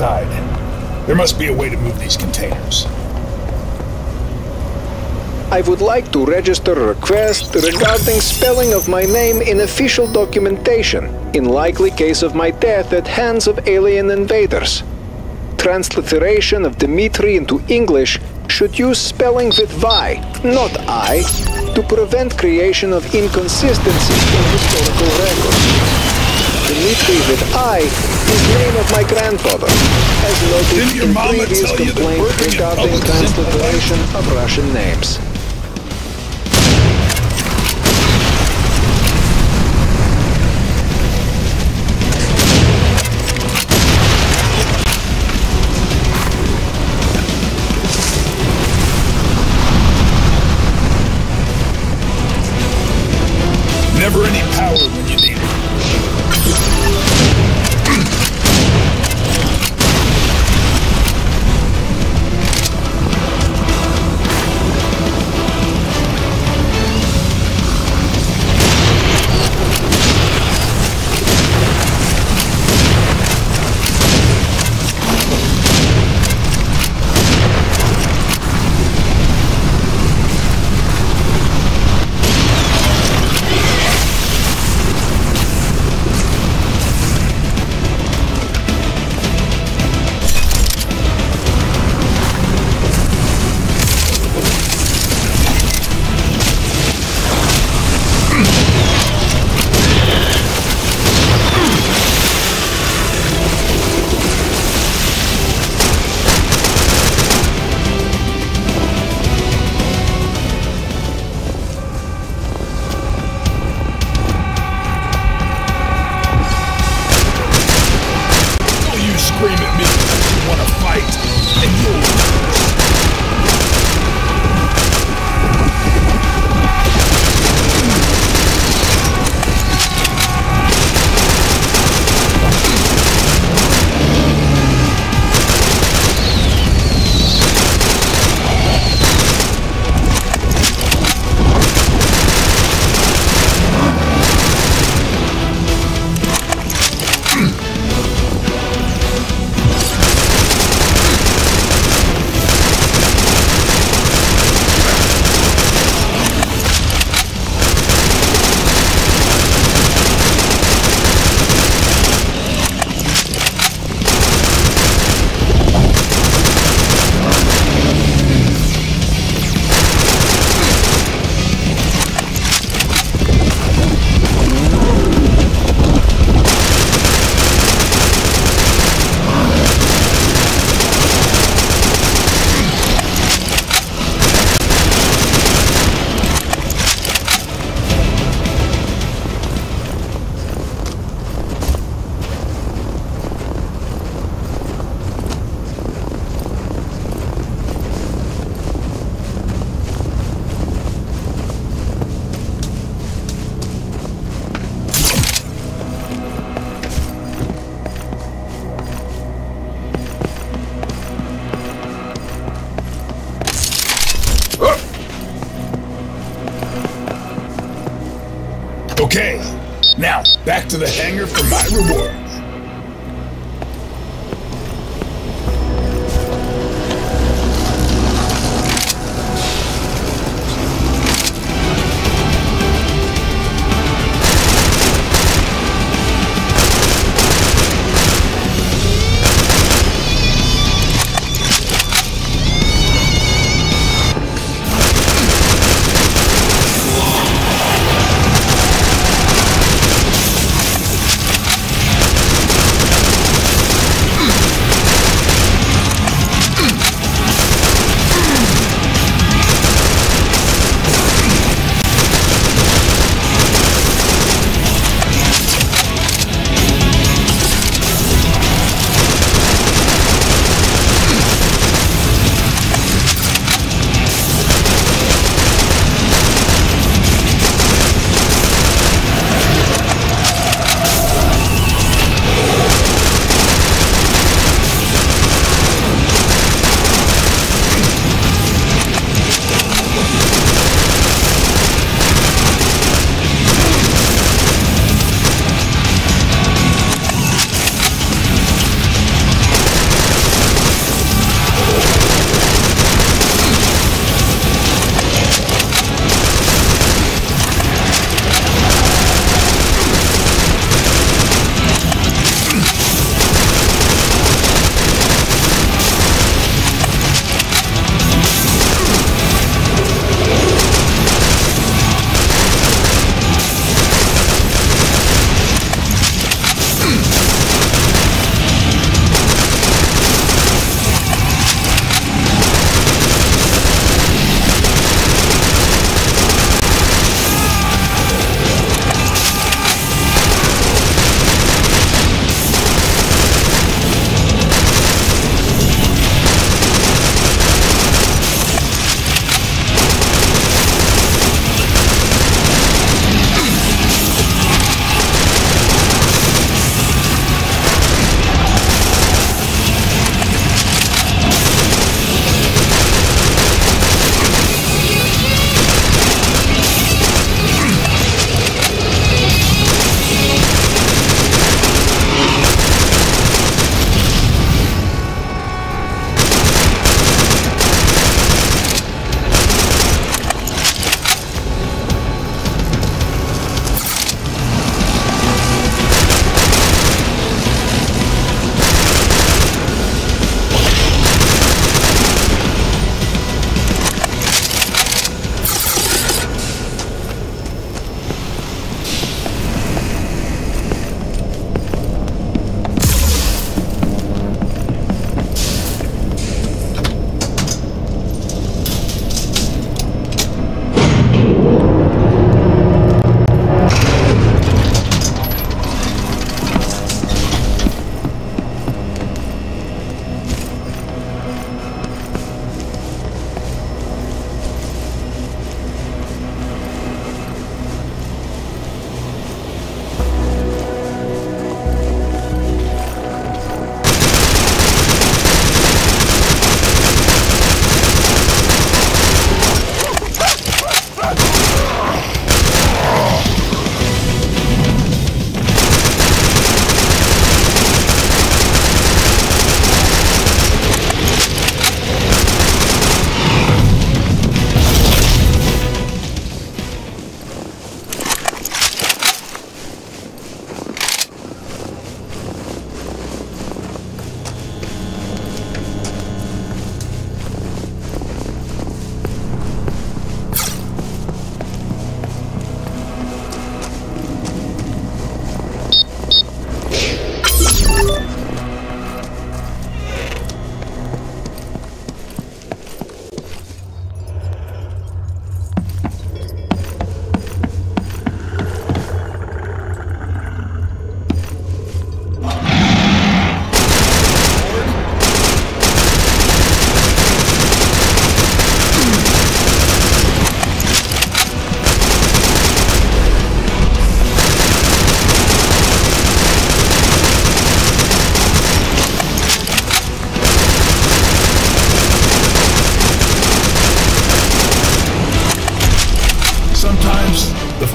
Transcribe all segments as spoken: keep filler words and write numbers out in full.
inside. There must be a way to move these containers. I would like to register a request regarding spelling of my name in official documentation, in likely case of my death at hands of alien invaders. Transliteration of Dmitri into English should use spelling with Y, not I, to prevent creation of inconsistencies in historical records. Dmitri with I is name of my grandfather, as noted in previous complaint regarding transliteration of Russian names. Never any power when you need to the hangar for my reward.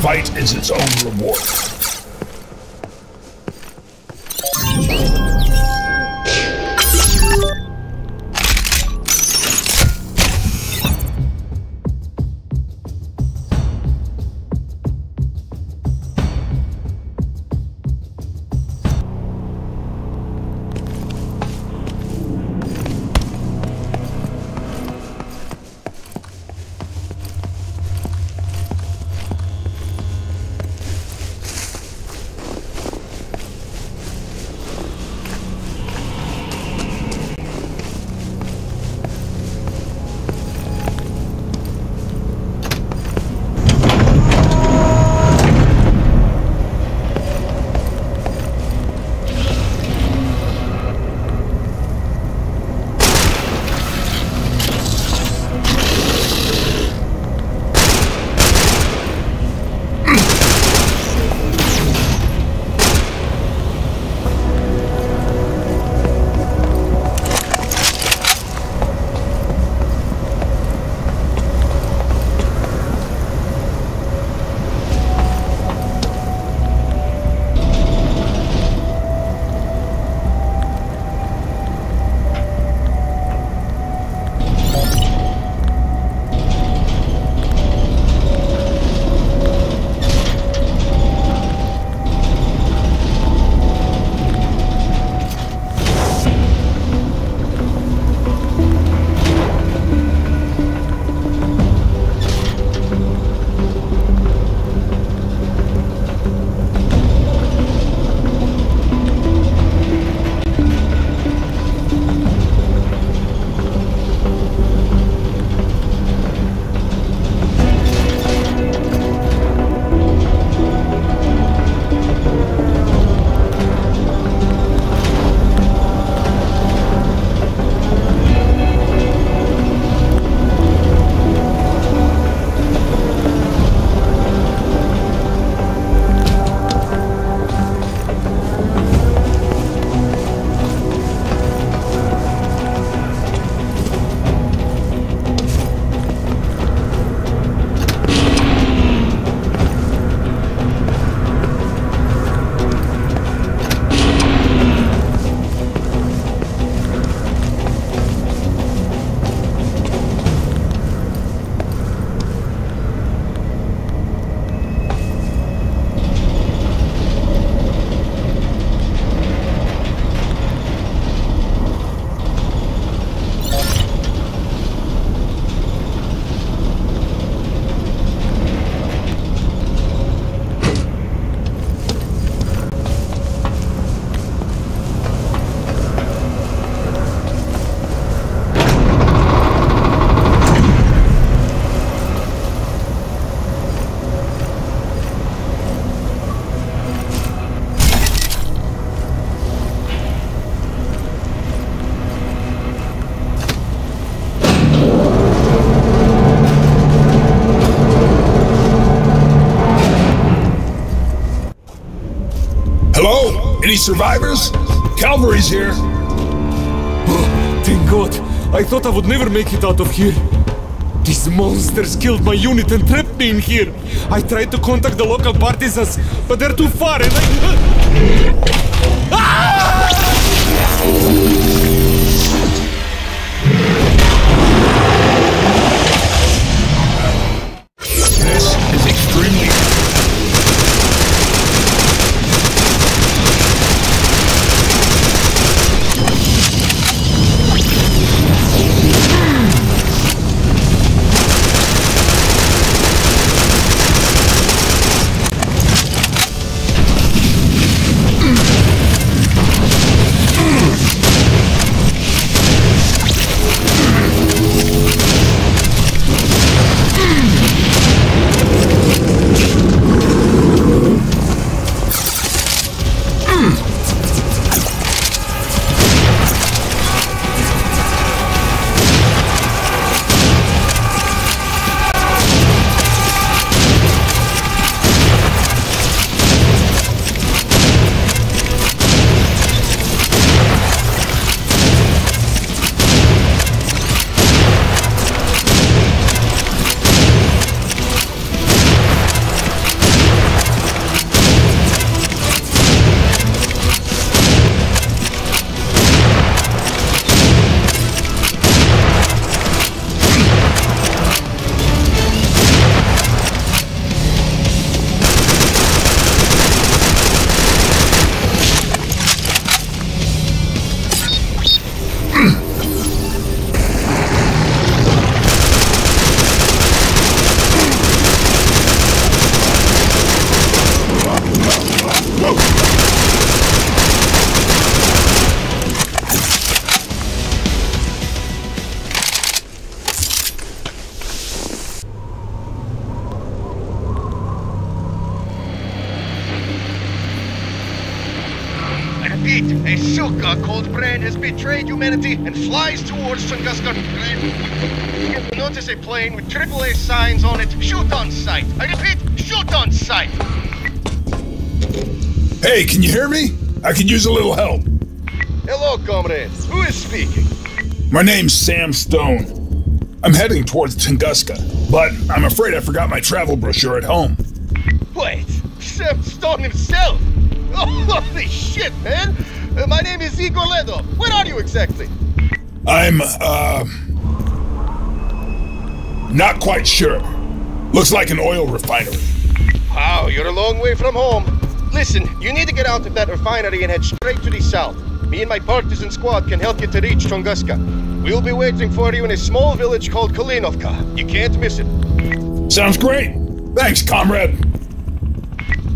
fight is its own reward. Any survivors? Calvary's here! Oh, thank God! I thought I would never make it out of here! These monsters killed my unit and trapped me in here! I tried to contact the local partisans, but they're too far and I... Ah! A Shilka called Brain has betrayed humanity and flies towards Tunguska. You notice a plane with triple A signs on it. Shoot on sight. I repeat, shoot on sight. Hey, can you hear me? I could use a little help. Hello, comrades. Who is speaking? My name's Sam Stone. I'm heading towards Tunguska, but I'm afraid I forgot my travel brochure at home. Wait, Sam Stone himself? Oh, holy shit, man! Uh, my name is Igor Ledo. Where are you exactly? I'm, uh... not quite sure. Looks like an oil refinery. Wow, you're a long way from home. Listen, you need to get out of that refinery and head straight to the south. Me and my partisan squad can help you to reach Tunguska. We'll be waiting for you in a small village called Kalinovka. You can't miss it. Sounds great. Thanks, comrade.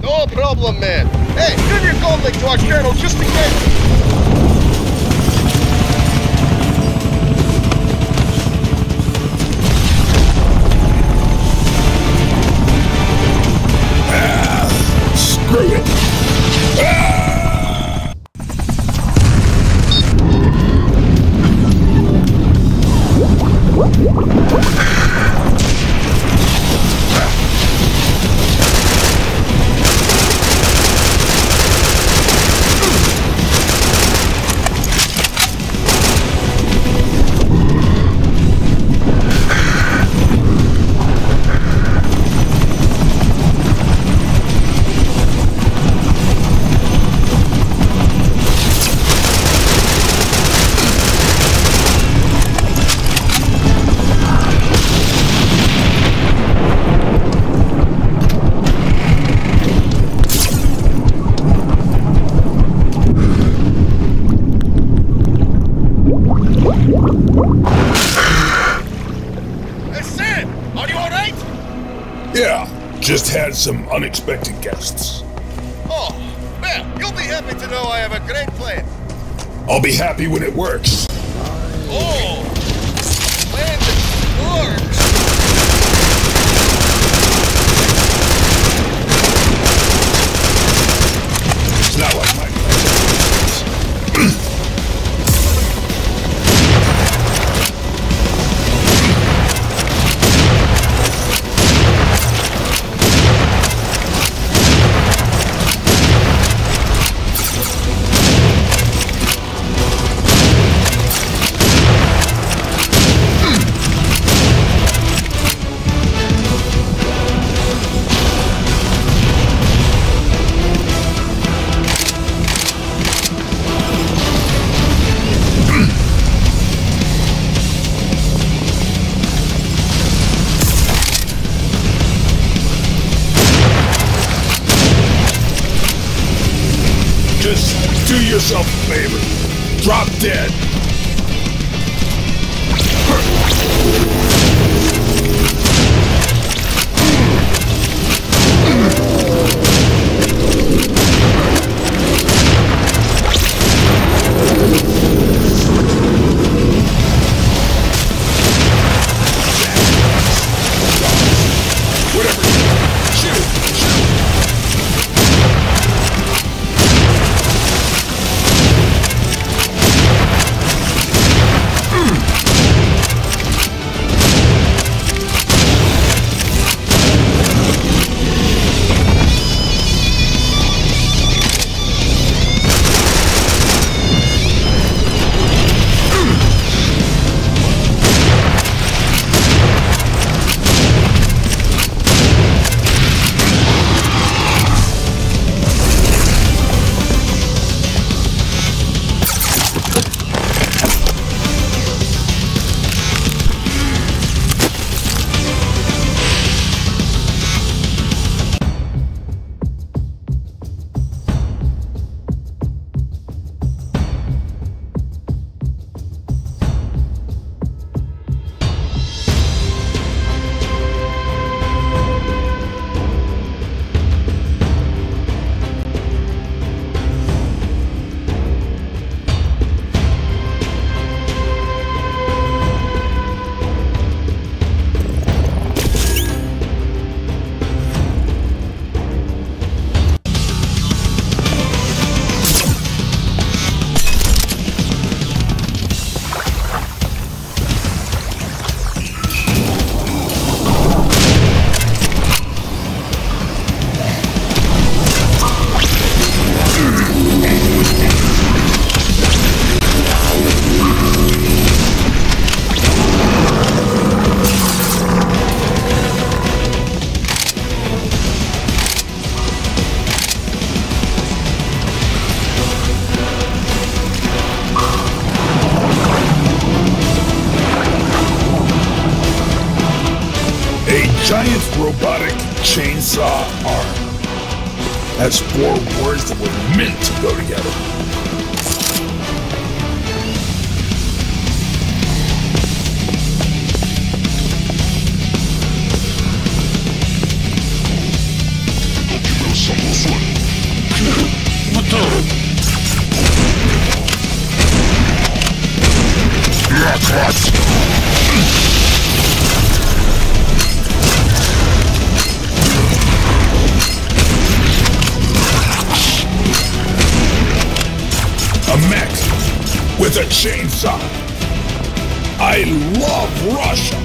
No problem, man. Hey, give your conflict to our colonel just in case. Just had some unexpected guests. Oh, well, you'll be happy to know I have a great plan. I'll be happy when it works. Oh, plan that works. It's not like my do yourself a favor. Drop dead. giant robotic chainsaw arm has four words that were meant to go together. A mech with a chainsaw. I love Russia.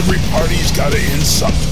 Every party's gotta end something.